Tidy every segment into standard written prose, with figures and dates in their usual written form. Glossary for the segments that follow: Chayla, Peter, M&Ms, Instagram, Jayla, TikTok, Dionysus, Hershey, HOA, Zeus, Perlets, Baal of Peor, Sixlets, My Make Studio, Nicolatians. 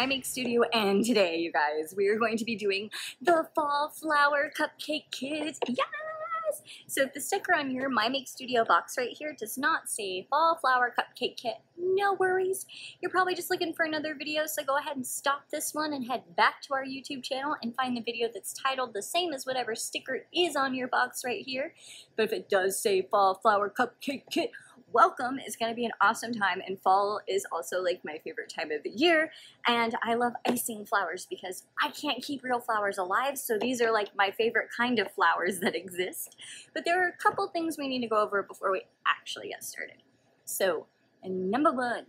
My Make Studio, and today, you guys, we are going to be doing the fall flower cupcake kit. Yes! So if the sticker on your My Make Studio box right here does not say fall flower cupcake kit, no worries. You're probably just looking for another video, so go ahead and stop this one and head back to our YouTube channel and find the video that's titled the same as whatever sticker is on your box right here. But if it does say fall flower cupcake kit, welcome. It's going to be an awesome time, and fall is also like my favorite time of the year, and I love icing flowers because I can't keep real flowers alive, so these are like my favorite kind of flowers that exist. But there are a couple things we need to go over before we actually get started. So, number one,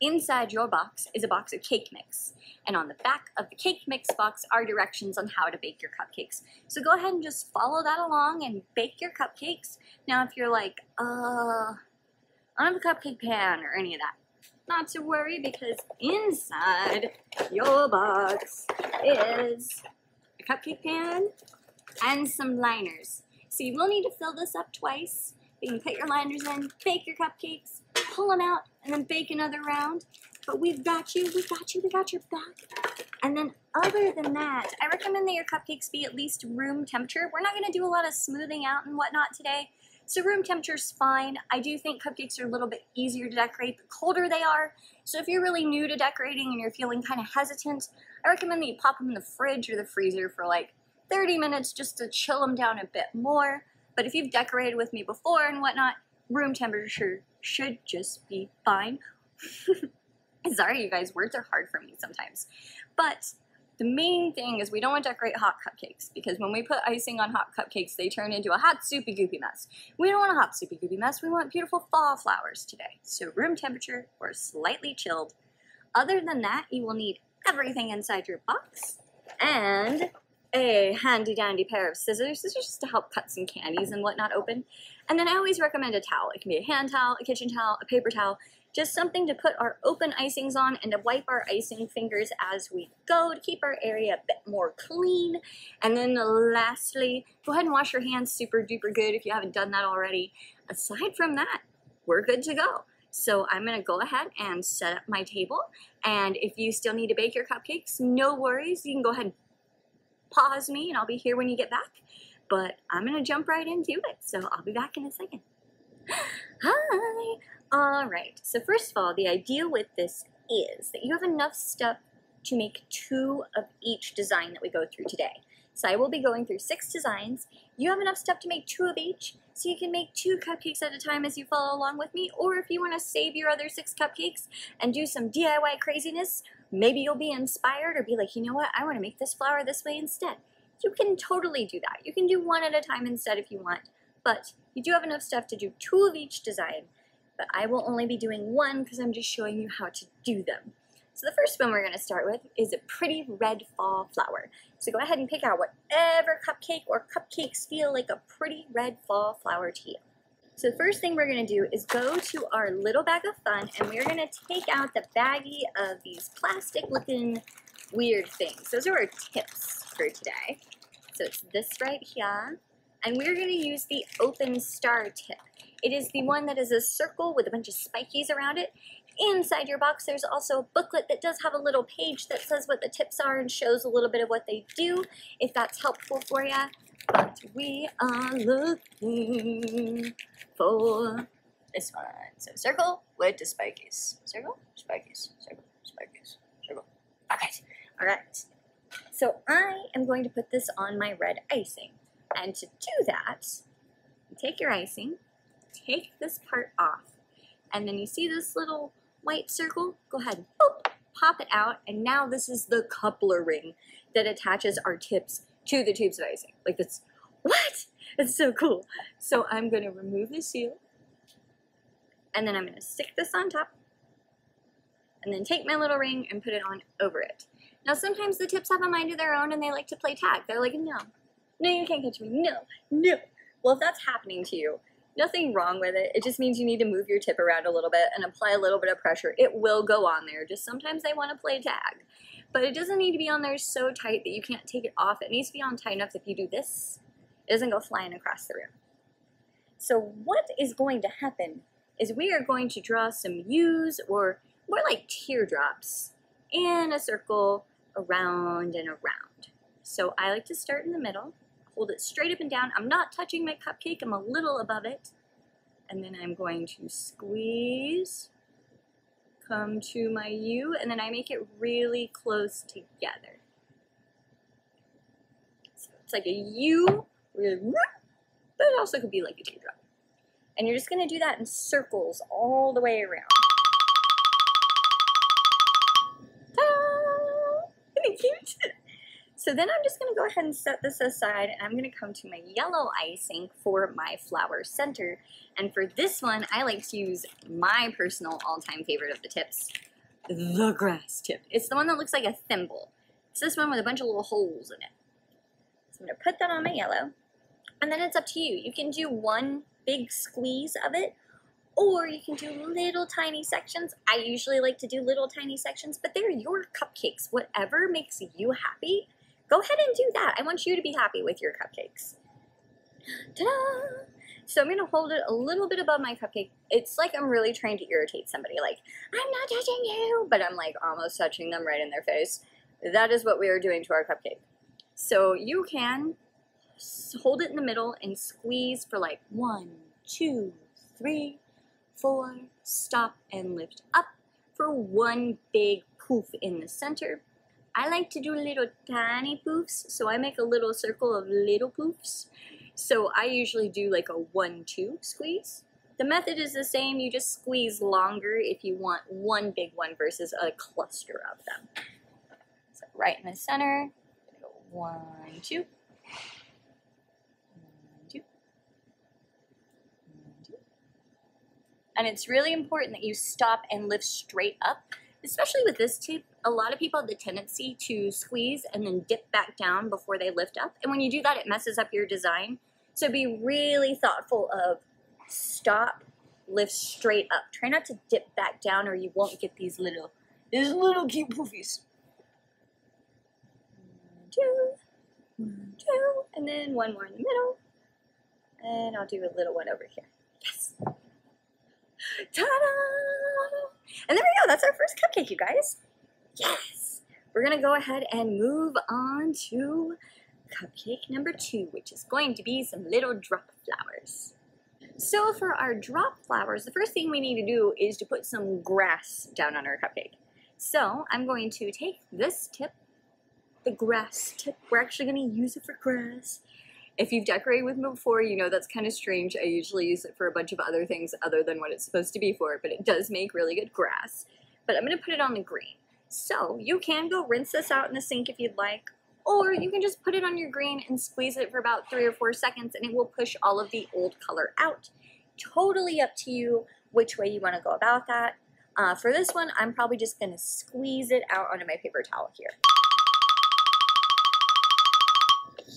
inside your box is a box of cake mix, and on the back of the cake mix box are directions on how to bake your cupcakes. So go ahead and just follow that along and bake your cupcakes. Now if you're like, I don't have a cupcake pan or any of that, not to worry, because inside your box is a cupcake pan and some liners. So you will need to fill this up twice. You can put your liners in, bake your cupcakes, pull them out, and then bake another round. But we've got you, we got you, we got your back. And then other than that, I recommend that your cupcakes be at least room temperature. We're not going to do a lot of smoothing out and whatnot today, so room temperature's fine. I do think cupcakes are a little bit easier to decorate the colder they are. So if you're really new to decorating and you're feeling kind of hesitant, I recommend that you pop them in the fridge or the freezer for like 30 minutes just to chill them down a bit more. But if you've decorated with me before and whatnot, room temperature should just be fine. Sorry, you guys, words are hard for me sometimes. But the main thing is we don't want to decorate hot cupcakes, because when we put icing on hot cupcakes, they turn into a hot soupy-goopy mess. We don't want a hot soupy-goopy mess. We want beautiful fall flowers today. So room temperature or slightly chilled. Other than that, you will need everything inside your box and a handy-dandy pair of scissors. This is just to help cut some candies and whatnot open. And then I always recommend a towel. It can be a hand towel, a kitchen towel, a paper towel. Just something to put our open icings on and to wipe our icing fingers as we go to keep our area a bit more clean. And then lastly, go ahead and wash your hands super duper good if you haven't done that already. Aside from that, we're good to go. So I'm gonna go ahead and set up my table. And if you still need to bake your cupcakes, no worries. You can go ahead and pause me and I'll be here when you get back. But I'm gonna jump right into it. So I'll be back in a second. Hi. All right, so first of all, the idea with this is that you have enough stuff to make two of each design that we go through today. So I will be going through 6 designs. You have enough stuff to make 2 of each, so you can make 2 cupcakes at a time as you follow along with me, or if you want to save your other 6 cupcakes and do some DIY craziness, maybe you'll be inspired or be like, you know what, I want to make this flower this way instead. You can totally do that. You can do 1 at a time instead if you want, but you do have enough stuff to do 2 of each design. But I will only be doing 1 because I'm just showing you how to do them. So the first one we're going to start with is a pretty red fall flower. So go ahead and pick out whatever cupcake or cupcakes feel like a pretty red fall flower to you. So the first thing we're going to do is go to our little bag of fun, and we're going to take out the baggie of these plastic looking weird things. Those are our tips for today. So it's this right here, and we're going to use the open star tip. It is the one that is a circle with a bunch of spikies around it. Inside your box, there's also a booklet that does have a little page that says what the tips are and shows a little bit of what they do, if that's helpful for you. But we are looking for this one. So circle with the spikies. Circle, spikies, circle, spikies, circle. Okay, all right. So I am going to put this on my red icing. And to do that, take your icing, take this part off, and then you see this little white circle? Go ahead and boop, pop it out, and now this is the coupler ring that attaches our tips to the tubes of icing. Like that's, what? It's so cool. So I'm gonna remove the seal, and then I'm gonna stick this on top, and then take my little ring and put it on over it. Now sometimes the tips have a mind of their own and they like to play tag. They're like, no, no, you can't catch me, no, no. Well, if that's happening to you, nothing wrong with it. It just means you need to move your tip around a little bit and apply a little bit of pressure. It will go on there. Just sometimes they want to play tag. But it doesn't need to be on there so tight that you can't take it off. It needs to be on tight enough that if you do this, it doesn't go flying across the room. So what is going to happen is we are going to draw some U's, or more like teardrops, and a circle around and around. So I like to start in the middle, hold it straight up and down. I'm not touching my cupcake, I'm a little above it. And then I'm going to squeeze, come to my U, and then I make it really close together. So it's like a U, but it also could be like a teardrop. And you're just gonna do that in circles all the way around. Ta-da! Isn't it cute? So then I'm just gonna go ahead and set this aside, and I'm gonna come to my yellow icing for my flower center. And for this one, I like to use my personal all-time favorite of the tips, the grass tip. It's the one that looks like a thimble. It's this one with a bunch of little holes in it. So I'm gonna put that on my yellow, and then it's up to you. You can do one big squeeze of it, or you can do little tiny sections. I usually like to do little tiny sections, but they're your cupcakes. Whatever makes you happy, go ahead and do that. I want you to be happy with your cupcakes. Ta-da! So I'm gonna hold it a little bit above my cupcake. It's like I'm really trying to irritate somebody, like, I'm not touching you, but I'm like almost touching them right in their face. That is what we are doing to our cupcake. So you can hold it in the middle and squeeze for like 1, 2, 3, 4, stop and lift up for one big poof in the center. I like to do little tiny poofs, so I make a little circle of little poofs. So I usually do like a 1-2 squeeze. The method is the same, you just squeeze longer if you want one big one versus a cluster of them. So right in the center, go 1, 2. 1, 2, 1, 2. And it's really important that you stop and lift straight up. Especially with this tip, a lot of people have the tendency to squeeze and then dip back down before they lift up. And when you do that, it messes up your design. So be really thoughtful of stop, lift straight up. Try not to dip back down or you won't get these little cute poofies. 1, 2, 1, 2, and then one more in the middle. And I'll do a little one over here. Yes. Ta-da! And there we go, that's our first cupcake, you guys. Yes! We're gonna go ahead and move on to cupcake number 2, which is going to be some little drop flowers. So for our drop flowers, the first thing we need to do is to put some grass down on our cupcake. So I'm going to take this tip, the grass tip. We're actually gonna use it for grass. If you've decorated with me before, you know that's kind of strange. I usually use it for a bunch of other things other than what it's supposed to be for, but it does make really good grass. But I'm going to put it on the green. So you can go rinse this out in the sink if you'd like, or you can just put it on your green and squeeze it for about 3 or 4 seconds, and it will push all of the old color out. Totally up to you which way you want to go about that. For this one, I'm probably just going to squeeze it out onto my paper towel here.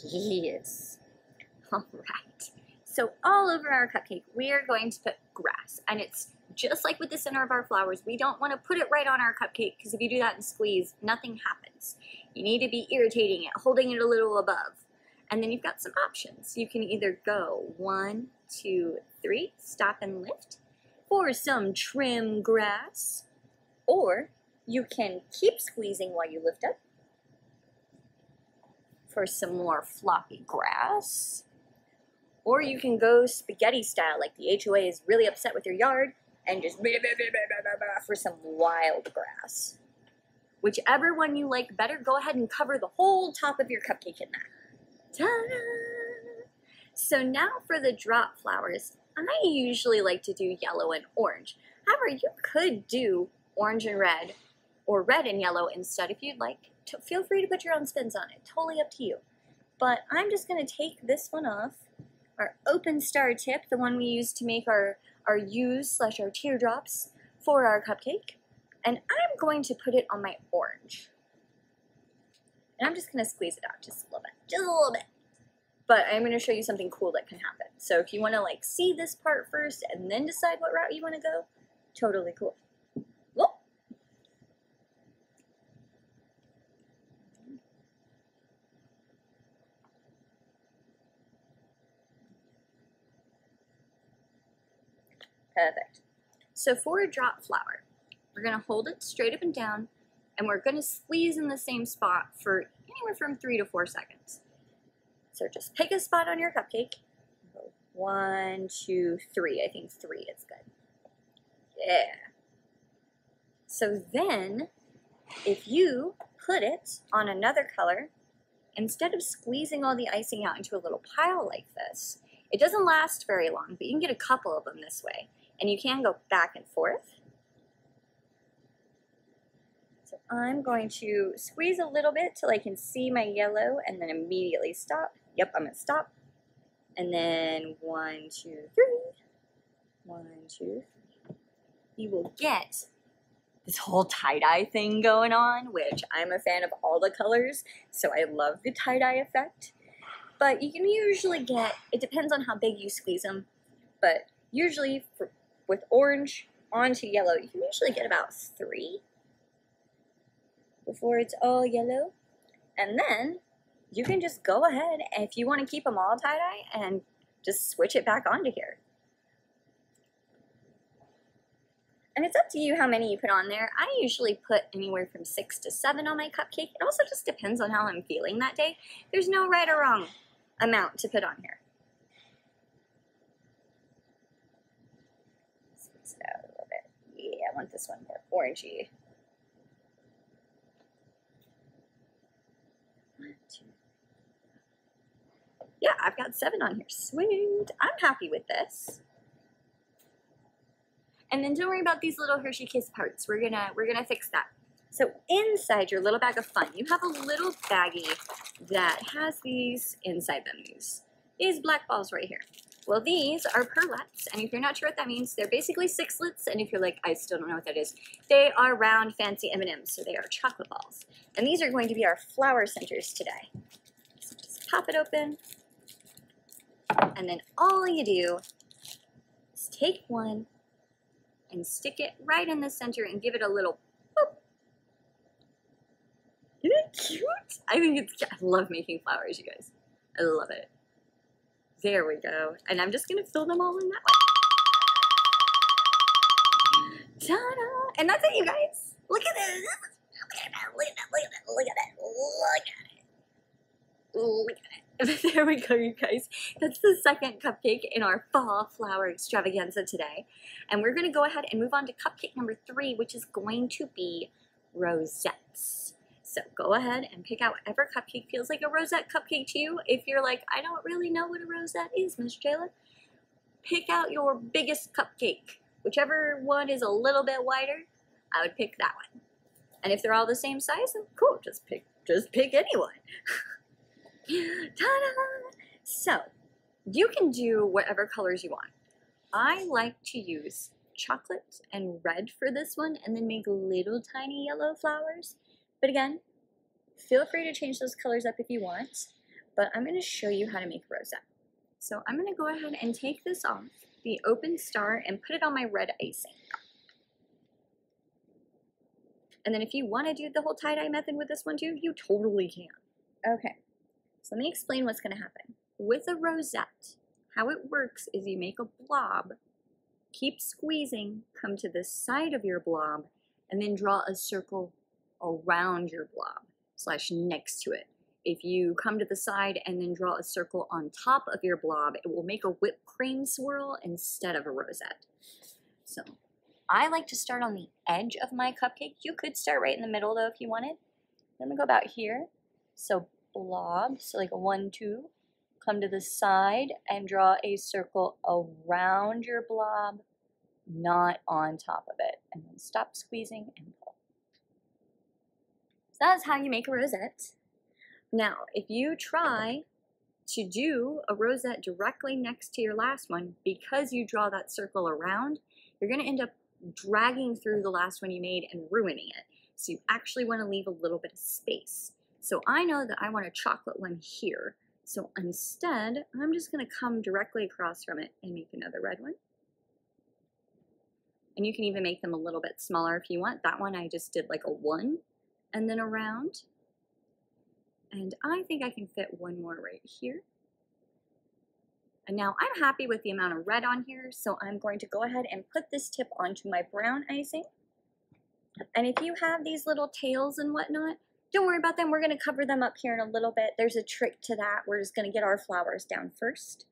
Yes. All right, so all over our cupcake, we are going to put grass, and it's just like with the center of our flowers. We don't want to put it right on our cupcake, because if you do that and squeeze, nothing happens. You need to be irritating it, holding it a little above, and then you've got some options. You can either go 1, 2, 3, stop and lift for some trim grass, or you can keep squeezing while you lift up for some more floppy grass. Or you can go spaghetti style, like the HOA is really upset with your yard, and just for some wild grass. Whichever one you like better, go ahead and cover the whole top of your cupcake in that. Ta-da! So now for the drop flowers, I usually like to do yellow and orange. However, you could do orange and red, or red and yellow instead if you'd like. Feel free to put your own spins on it, totally up to you. But I'm just gonna take this one off, our open star tip, the one we use to make our U's / our teardrops for our cupcake, and I'm going to put it on my orange. And I'm just gonna squeeze it out just a little bit. But I'm gonna show you something cool that can happen. So if you wanna like see this part first and then decide what route you wanna go, totally cool. Perfect. So for a drop flower, we're going to hold it straight up and down, and we're going to squeeze in the same spot for anywhere from 3 to 4 seconds. So just pick a spot on your cupcake. 1, 2, 3. I think 3 is good. Yeah. So then if you put it on another color, instead of squeezing all the icing out into a little pile like this, it doesn't last very long, but you can get a couple of them this way. And you can go back and forth. So I'm going to squeeze a little bit till I can see my yellow and then immediately stop. Yep, I'm going to stop. And then 1, 2, 3. 1, 2, 3. You will get this whole tie-dye thing going on, which I'm a fan of all the colors, so I love the tie-dye effect. But you can usually get, it depends on how big you squeeze them, but usually with orange onto yellow, you can usually get about 3 before it's all yellow. And then you can just go ahead, if you want to keep them all tie-dye, and just switch it back onto here. And it's up to you how many you put on there. I usually put anywhere from 6 to 7 on my cupcake. It also just depends on how I'm feeling that day. There's no right or wrong amount to put on here. Squeeze it out a little bit. Yeah, I want this one more orangey. 1, 2. Yeah, I've got 7 on here. Sweet. I'm happy with this. And then don't worry about these little Hershey Kiss parts. We're gonna fix that. So inside your little bag of fun, you have a little baggie that has these inside them. These black balls right here. Well, these are perlets, and if you're not sure what that means, they're basically sixlets. And if you're like, I still don't know what that is, they are round, fancy M&Ms, so they are chocolate balls. And these are going to be our flower centers today. So just pop it open, and then all you do is take one and stick it right in the center and give it a little boop. Isn't it cute? I think it's cute. I love making flowers, you guys. I love it. There we go. And I'm just gonna fill them all in that way. Ta-da! And that's it, you guys. Look at this. Look at that, look at that, look at that, look at it. Look at it. There we go, you guys. That's the second cupcake in our fall flower extravaganza today. And we're going to go ahead and move on to cupcake number 3, which is going to be rosettes. So go ahead and pick out whatever cupcake feels like a rosette cupcake to you. If you're like, I don't really know what a rosette is, Miss Jayla, pick out your biggest cupcake. Whichever one is a little bit wider, I would pick that one. And if they're all the same size, then cool, just pick anyone. Ta-da! So, you can do whatever colors you want. I like to use chocolate and red for this one and then make little tiny yellow flowers. But again, feel free to change those colors up if you want. But I'm going to show you how to make rosette. So I'm going to go ahead and take this off, the open star, and put it on my red icing. And then if you want to do the whole tie-dye method with this one too, you totally can. Okay. So let me explain what's going to happen. With a rosette, how it works is you make a blob, keep squeezing, come to the side of your blob, and then draw a circle around your blob, / next to it. If you come to the side and then draw a circle on top of your blob, it will make a whipped cream swirl instead of a rosette. So I like to start on the edge of my cupcake. You could start right in the middle though if you wanted. I'm going to go about here. So blob, so like a 1, 2, come to the side and draw a circle around your blob, not on top of it, and then stop squeezing and pull. So that's how you make a rosette. Now, if you try to do a rosette directly next to your last one, because you draw that circle around, you're going to end up dragging through the last one you made and ruining it. So you actually want to leave a little bit of space. So I know that I want a chocolate one here. So instead, I'm just going to come directly across from it and make another red one. And you can even make them a little bit smaller if you want. That one I just did like a 1 and then around. And I think I can fit one more right here. And now I'm happy with the amount of red on here. So I'm going to go ahead and put this tip onto my brown icing. And if you have these little tails and whatnot, don't worry about them. We're going to cover them up here in a little bit. There's a trick to that. We're just going to get our flowers down first.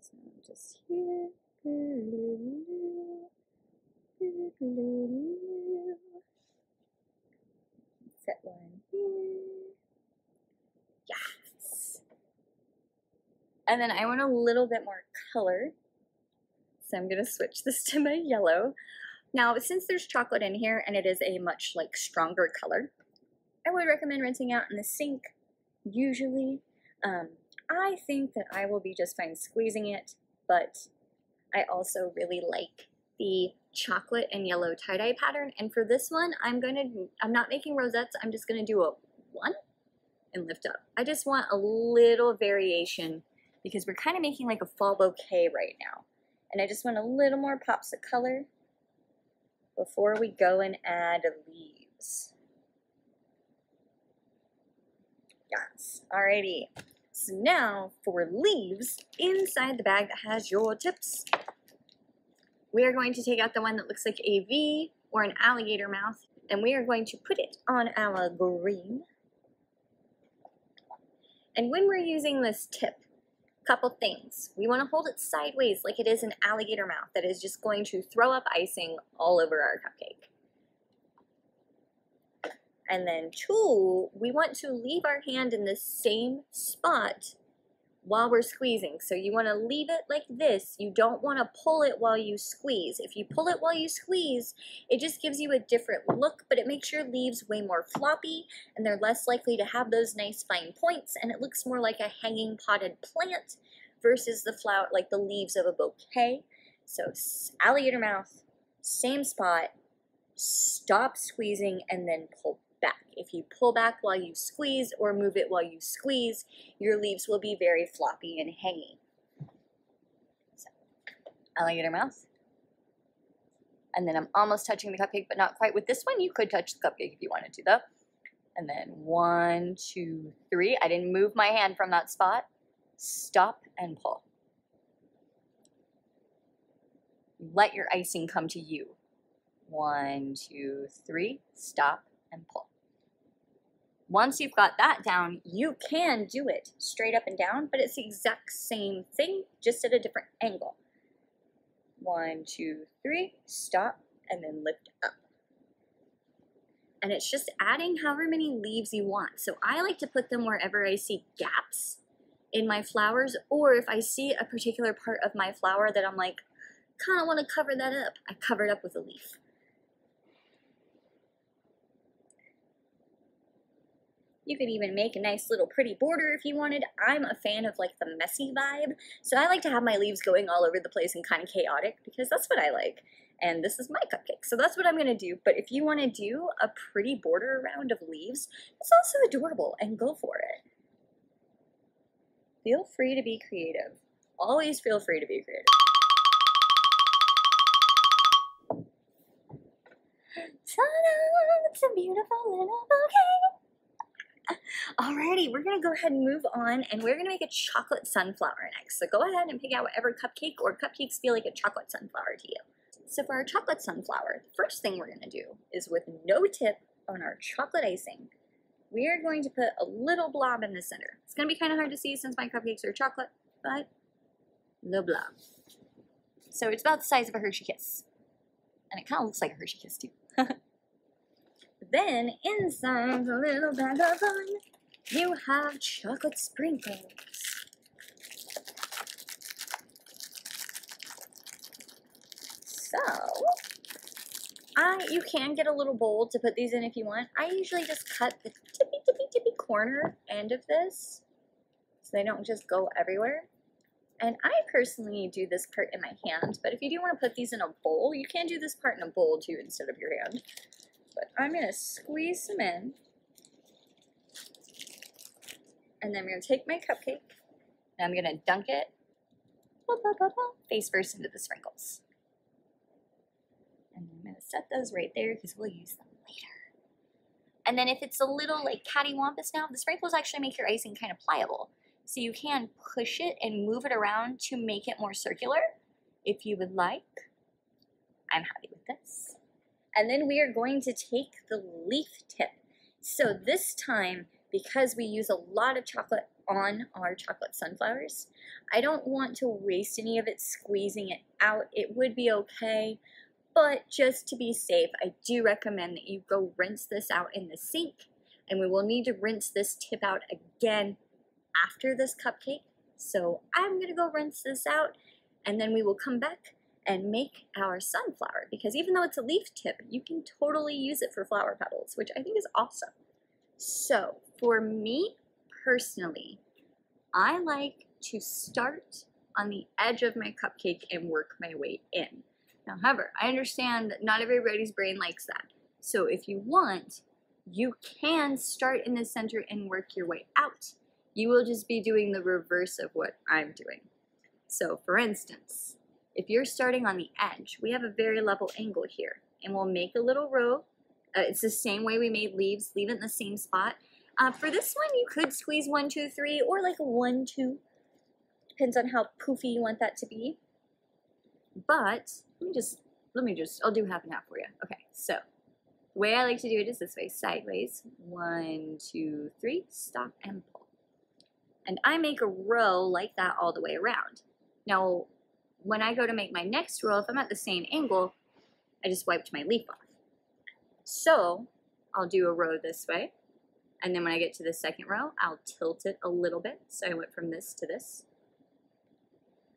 So I'm just here. Set one here. Yes. And then I want a little bit more color. So I'm going to switch this to my yellow. Now, since there's chocolate in here and it is a much stronger color, I would recommend rinsing out in the sink usually. I think that I will be just fine squeezing it, but I also really like the chocolate and yellow tie-dye pattern. And for this one, I'm not making rosettes, I'm just gonna do a one and lift up. I just want a little variation because we're kind of making like a fall bouquet right now. And I just want a little more pops of color before we go and add leaves. Yes, alrighty. So now for leaves, inside the bag that has your tips, we are going to take out the one that looks like a V or an alligator mouth, and we are going to put it on our green. And when we're using this tip, couple things. We want to hold it sideways like it is an alligator mouth that is just going to throw up icing all over our cupcake. And then two, we want to leave our hand in the same spot while we're squeezing. So you want to leave it like this. You don't want to pull it while you squeeze. If you pull it while you squeeze, it just gives you a different look, but it makes your leaves way more floppy and they're less likely to have those nice fine points, and it looks more like a hanging potted plant versus the flower, like the leaves of a bouquet. So alligator mouth, same spot, stop squeezing and then pull back. If you pull back while you squeeze or move it while you squeeze, your leaves will be very floppy and hanging. So, alligator mouth. And then I'm almost touching the cupcake, but not quite with this one. You could touch the cupcake if you wanted to though. And then 1, 2, 3. I didn't move my hand from that spot. Stop and pull. Let your icing come to you. 1, 2, 3. Stop and pull. Once you've got that down, you can do it straight up and down, but it's the exact same thing, just at a different angle. 1, 2, 3, stop, and then lift up. And it's just adding however many leaves you want. So I like to put them wherever I see gaps in my flowers, or if I see a particular part of my flower that I'm like, kind of want to cover that up, I cover it up with a leaf. You could even make a nice little pretty border if you wanted. I'm a fan of like the messy vibe. So I like to have my leaves going all over the place and kind of chaotic because that's what I like. And this is my cupcake. So that's what I'm gonna do. But if you wanna do a pretty border around of leaves, it's also adorable, and go for it. Feel free to be creative. Always feel free to be creative. Ta-da! It's a beautiful little bouquet. Alrighty, we're gonna go ahead and move on, and we're gonna make a chocolate sunflower next. So go ahead and pick out whatever cupcake or cupcakes feel like a chocolate sunflower to you. So for our chocolate sunflower, the first thing we're gonna do is, with no tip on our chocolate icing, we are going to put a little blob in the center. It's gonna be kind of hard to see since my cupcakes are chocolate, but the blob. So it's about the size of a Hershey Kiss, and it kind of looks like a Hershey Kiss too. Then, inside the little bag of fun, you have chocolate sprinkles. So, you can get a little bowl to put these in if you want. I usually just cut the tippy corner end of this so they don't just go everywhere. And I personally do this part in my hand, but if you do want to put these in a bowl, you can do this part in a bowl too instead of your hand. But I'm going to squeeze them in, and then I'm going to take my cupcake, and I'm going to dunk it face first into the sprinkles. And I'm going to set those right there because we'll use them later. And then if it's a little like cattywampus now, the sprinkles actually make your icing kind of pliable. So you can push it and move it around to make it more circular if you would like. I'm happy with this. And then we are going to take the leaf tip. So this time, because we use a lot of chocolate on our chocolate sunflowers, I don't want to waste any of it squeezing it out. It would be okay, but just to be safe, I do recommend that you go rinse this out in the sink, and we will need to rinse this tip out again after this cupcake. So I'm gonna go rinse this out, and then we will come back and make our sunflower, because even though it's a leaf tip, you can totally use it for flower petals, which I think is awesome. So for me personally, I like to start on the edge of my cupcake and work my way in. Now, however, I understand that not everybody's brain likes that. So if you want, you can start in the center and work your way out. You will just be doing the reverse of what I'm doing. So for instance, if you're starting on the edge, we have a very level angle here, and we'll make a little row. It's the same way we made leaves, leave it in the same spot. For this one, you could squeeze 1, 2, 3, or like a 1, 2. Depends on how poofy you want that to be. But let me just, I'll do half and half for you. Okay, so the way I like to do it is this way, sideways. 1, 2, 3, stop and pull. And I make a row like that all the way around. Now, when I go to make my next row, if I'm at the same angle, I just wiped my leaf off. So I'll do a row this way. And then when I get to the second row, I'll tilt it a little bit. So I went from this to this.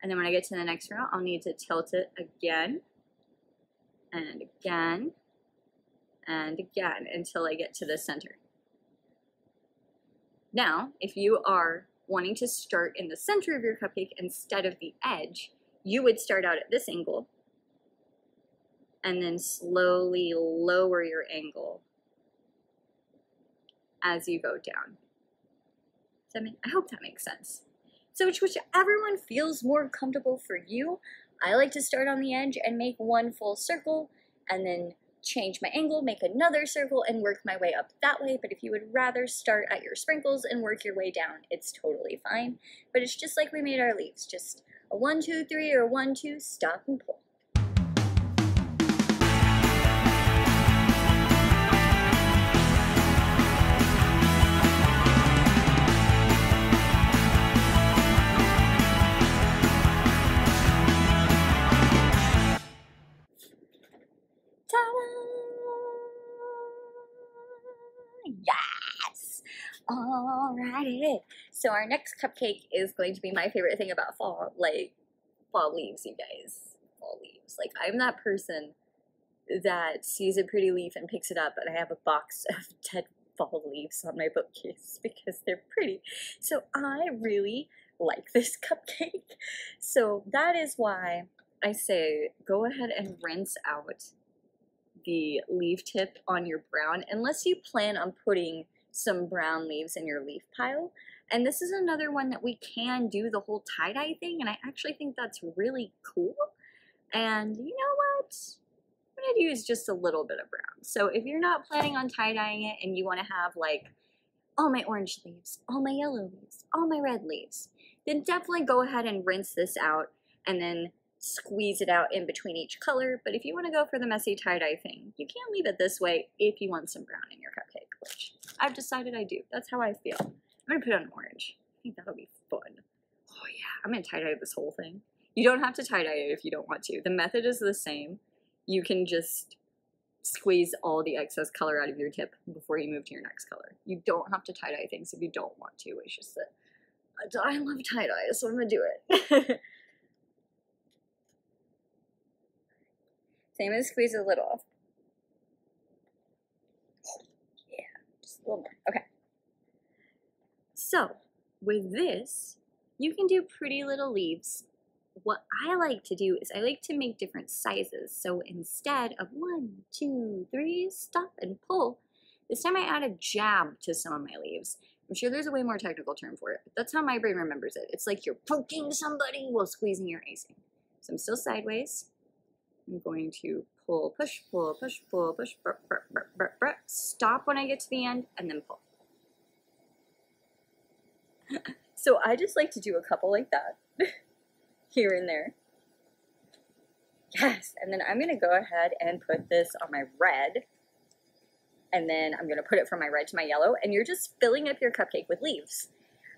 And then when I get to the next row, I'll need to tilt it again and again and again until I get to the center. Now, if you are wanting to start in the center of your cupcake instead of the edge, you would start out at this angle and then slowly lower your angle as you go down. I hope that makes sense. So whichever one feels more comfortable for you. I like to start on the edge and make one full circle and then change my angle, make another circle, and work my way up that way. But if you would rather start at your sprinkles and work your way down, it's totally fine. But it's just like we made our leaves, just a 1, 2, 3 or 1, 2, stop and pull. Yes! Alrighty. So our next cupcake is going to be my favorite thing about fall, like fall leaves, you guys. Fall leaves. Like, I'm that person that sees a pretty leaf and picks it up, and I have a box of dead fall leaves on my bookcase because they're pretty. So I really like this cupcake. So that is why I say go ahead and rinse out the leaf tip on your brown, unless you plan on putting some brown leaves in your leaf pile. And this is another one that we can do the whole tie-dye thing, and I actually think that's really cool. And you know what? What I'm gonna do is just a little bit of brown. So if you're not planning on tie-dyeing it and you wanna have like all my orange leaves, all my yellow leaves, all my red leaves, then definitely go ahead and rinse this out and then squeeze it out in between each color. But if you want to go for the messy tie-dye thing, you can leave it this way if you want some brown in your cupcake, which I've decided I do. That's how I feel. I'm gonna put on orange. I think that'll be fun. Oh yeah, I'm gonna tie-dye this whole thing. You don't have to tie-dye it if you don't want to. The method is the same. You can just squeeze all the excess color out of your tip before you move to your next color. You don't have to tie-dye things if you don't want to. It's just that I love tie-dye, so I'm gonna do it. Same as squeeze a little. Yeah, just a little more. Okay. So with this, you can do pretty little leaves. What I like to do is I like to make different sizes. So instead of 1, 2, 3, stop and pull, this time I add a jab to some of my leaves. I'm sure there's a way more technical term for it, but that's how my brain remembers it. It's like you're poking somebody while squeezing your icing. So I'm still sideways. I'm going to pull, push, pull, push, pull, push, burp, burp, burp, burp, burp. Stop when I get to the end, and then pull. So I just like to do a couple like that, here and there. Yes, and then I'm going to go ahead and put this on my red, and then I'm going to put it from my red to my yellow, and you're just filling up your cupcake with leaves.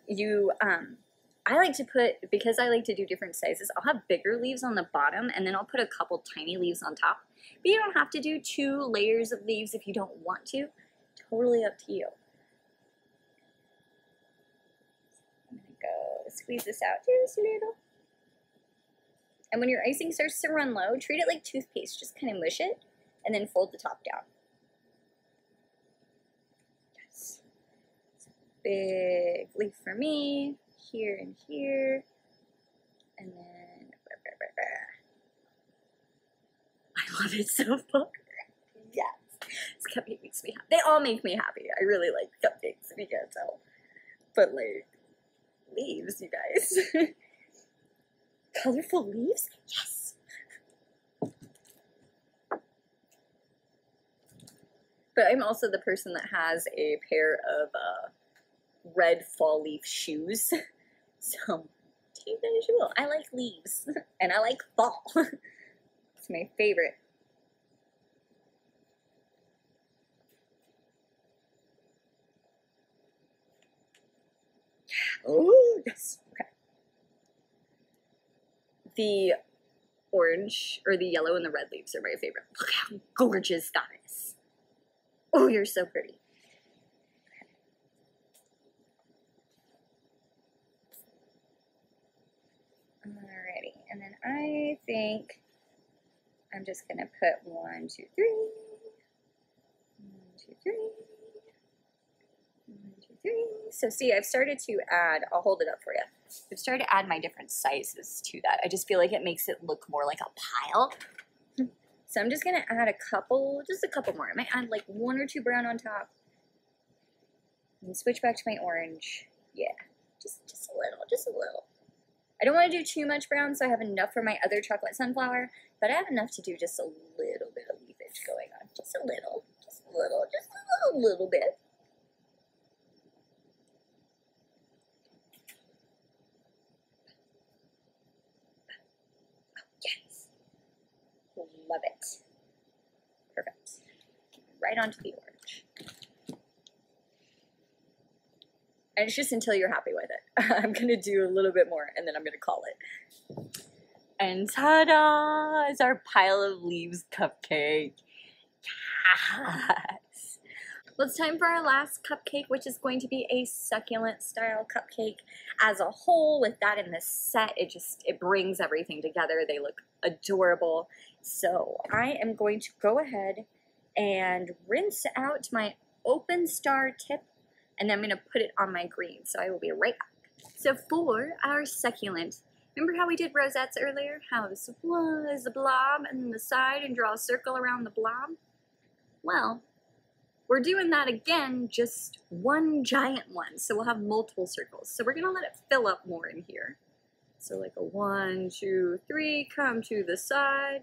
You, I like to put, because I like to do different sizes, I'll have bigger leaves on the bottom, and then I'll put a couple tiny leaves on top. But you don't have to do two layers of leaves if you don't want to. Totally up to you. I'm going to go squeeze this out just a little. And when your icing starts to run low, treat it like toothpaste. Just kind of mush it and then fold the top down. Yes. It's a big leaf for me. Here and here. And then... I love it so far. Yes. This cupcake makes me happy. They all make me happy. I really like cupcakes, if you can't tell. But like, leaves, you guys. Colorful leaves? Yes! But I'm also the person that has a pair of red fall leaf shoes. So, take that as you will. I like leaves. And I like fall. It's my favorite. Oh, yes! Okay. The orange, or the yellow and the red leaves are my favorite. Look how gorgeous that is. Oh, you're so pretty. Alrighty, and then I think I'm just gonna put 1, 2, 3. 1, 2, 3. 1, 2, 3. So see, I've started to add, I'll hold it up for you. I've started to add my different sizes to that. I just feel like it makes it look more like a pile. So I'm just gonna add a couple, just a couple more. I might add like 1 or 2 brown on top. And switch back to my orange. Yeah, just a little, just a little. I don't wanna do too much brown, so I have enough for my other chocolate sunflower, but I have enough to do just a little bit of leafage going on. Just a little, just a little, just a little bit. Love it. Perfect. Right onto the orange. And it's just until you're happy with it. I'm going to do a little bit more and then I'm going to call it. And ta-da! It's our pile of leaves cupcake. Yes! Well, it's time for our last cupcake, which is going to be a succulent style cupcake as a whole. With that in the set, it brings everything together. They look adorable. So I am going to go ahead and rinse out my open star tip, and then I'm going to put it on my green. So I will be right back. So for our succulent, remember how we did rosettes earlier? How this was a blob and the side and draw a circle around the blob? Well, we're doing that again, just one giant one. So we'll have multiple circles. So we're going to let it fill up more in here. So like a 1, 2, 3, come to the side.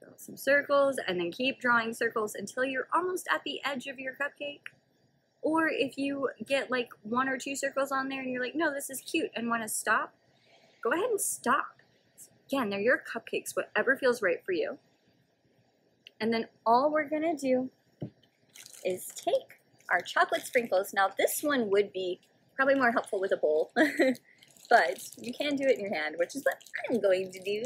Draw some circles and then keep drawing circles until you're almost at the edge of your cupcake. Or if you get like 1 or 2 circles on there and you're like, no, this is cute and want to stop, go ahead and stop. Again, they're your cupcakes, whatever feels right for you. And then all we're gonna do is take our chocolate sprinkles. Now this one would be probably more helpful with a bowl, but you can do it in your hand, which is what I'm going to do.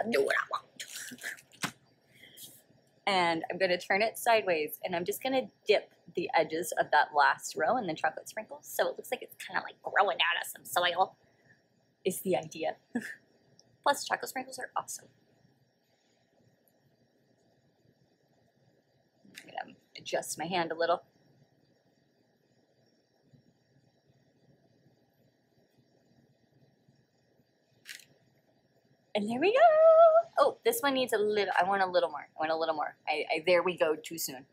I'll do what I want. And I'm going to turn it sideways, and I'm just going to dip the edges of that last row in the chocolate sprinkles, so it looks like it's kind of like growing out of some soil, is the idea. Plus, chocolate sprinkles are awesome. I'm going to adjust my hand a little. And there we go. Oh, this one needs a little, I want a little more. I want a little more. There we go, too soon.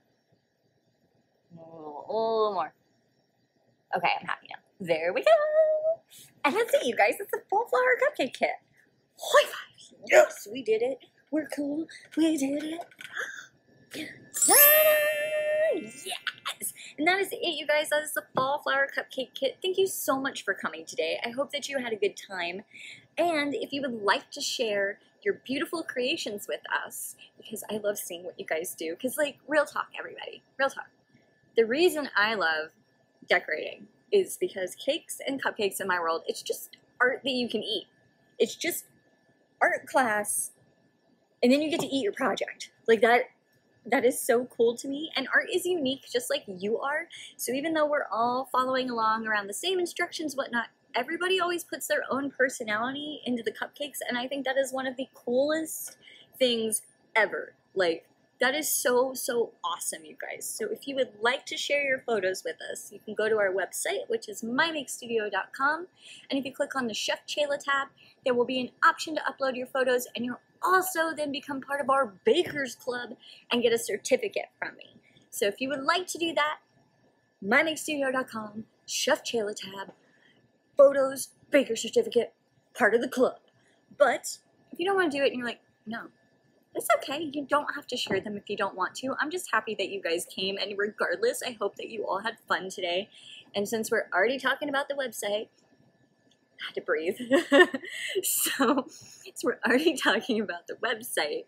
A little more. Okay, I'm happy now. There we go. And that's it, you guys. It's a full flower cupcake kit. High five. Yes, we did it. We're cool. We did it. Ta-da! Yes! And that is it, you guys. That is the fall flower cupcake kit. Thank you so much for coming today. I hope that you had a good time. and if you would like to share your beautiful creations with us, because I love seeing what you guys do. Because, like, real talk, everybody, real talk. The reason I love decorating is because cakes and cupcakes in my world, it's just art that you can eat. It's just art class, and then you get to eat your project. Like, that is so cool to me, and art is unique just like you are. So even though we're all following along around the same instructions, whatnot, everybody always puts their own personality into the cupcakes, and I think that is one of the coolest things ever. Like, that is so, so awesome, you guys. So if you would like to share your photos with us, you can go to our website, which is mymakestudio.com, and if you click on the Chef Chayla tab, there will be an option to upload your photos, and you'll also then become part of our Bakers Club and get a certificate from me. So if you would like to do that, mymakestudio.com, Chef Chayla tab, photos, baker certificate, part of the club. But if you don't want to do it and you're like, no, that's okay. You don't have to share them if you don't want to. I'm just happy that you guys came, and regardless, I hope that you all had fun today. And since we're already talking about the website, I had to breathe. So since we're already talking about the website,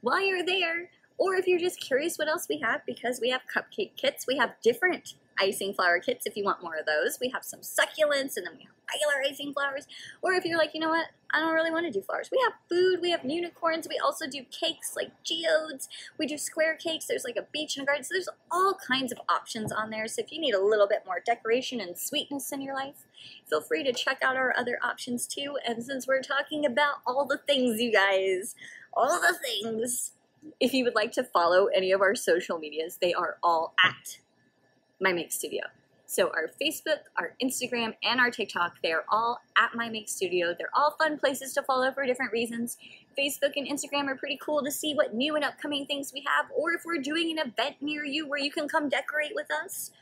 while you're there, or if you're just curious what else we have, because we have cupcake kits, we have different icing flower kits if you want more of those. We have some succulents, and then we have regular icing flowers. Or if you're like, you know what, I don't really want to do flowers. We have food, we have unicorns, we also do cakes like geodes, we do square cakes, there's like a beach and a garden. So there's all kinds of options on there. So if you need a little bit more decoration and sweetness in your life, feel free to check out our other options too. And since we're talking about all the things, you guys, all the things, if you would like to follow any of our social medias, they are all at My Make Studio. So our Facebook, our Instagram, and our TikTok, they are all at My Make Studio. They're all fun places to follow for different reasons. Facebook and Instagram are pretty cool to see what new and upcoming things we have, or if we're doing an event near you where you can come decorate with us.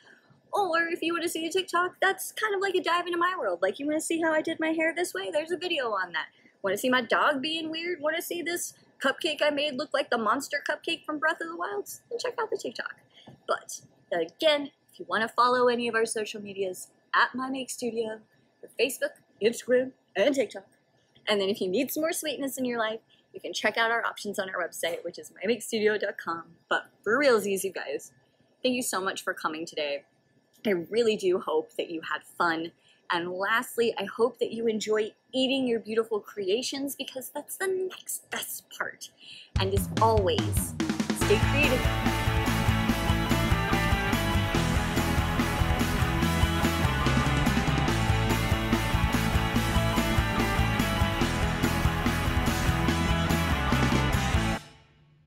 Or if you want to see a TikTok, that's kind of like a dive into my world. Like, you want to see how I did my hair this way? There's a video on that. Want to see my dog being weird? Want to see this cupcake I made look like the monster cupcake from Breath of the Wild? Then check out the TikTok. But again, if you want to follow any of our social medias, at My Make Studio, for Facebook, Instagram, and TikTok. And then if you need some more sweetness in your life, you can check out our options on our website, which is mymakestudio.com. But for realsies, you guys, thank you so much for coming today. I really do hope that you had fun. And lastly, I hope that you enjoy eating your beautiful creations, because that's the next best part. And as always, stay creative.